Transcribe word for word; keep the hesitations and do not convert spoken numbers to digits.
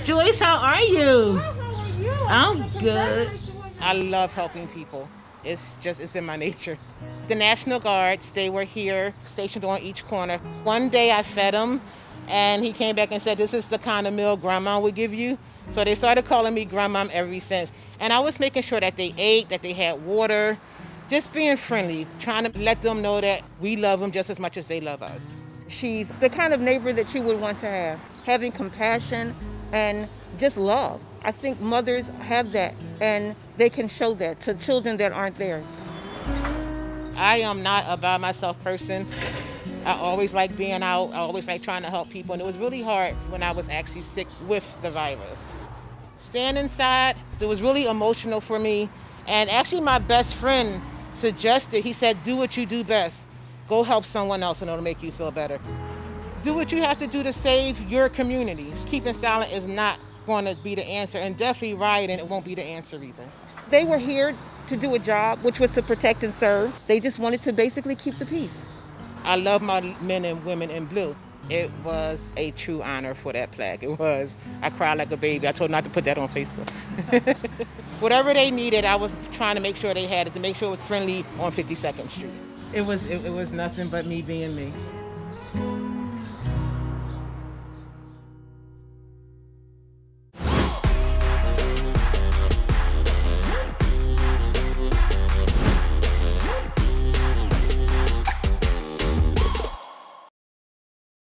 Miss Joyce, how are you? How are you? I'm good. I love helping people. It's just, it's in my nature. The National Guards, they were here, stationed on each corner. One day I fed him, and he came back and said, this is the kind of meal Grandma would give you. So they started calling me Grandma ever since. And I was making sure that they ate, that they had water, just being friendly, trying to let them know that we love them just as much as they love us. She's the kind of neighbor that you would want to have, having compassion and just love. I think mothers have that, and they can show that to children that aren't theirs. I am not a by myself person. I always like being out. I always like trying to help people. And it was really hard when I was actually sick with the virus. Staying inside, it was really emotional for me. And actually my best friend suggested, he said, do what you do best. Go help someone else and it'll make you feel better. Do what you have to do to save your community. Keeping silent is not going to be the answer, and definitely rioting, it won't be the answer either. They were here to do a job, which was to protect and serve. They just wanted to basically keep the peace. I love my men and women in blue. It was a true honor for that plaque. It was. I cried like a baby. I told them not to put that on Facebook. Whatever they needed, I was trying to make sure they had it, to make sure it was friendly on fifty-second Street. It was, it, it was nothing but me being me.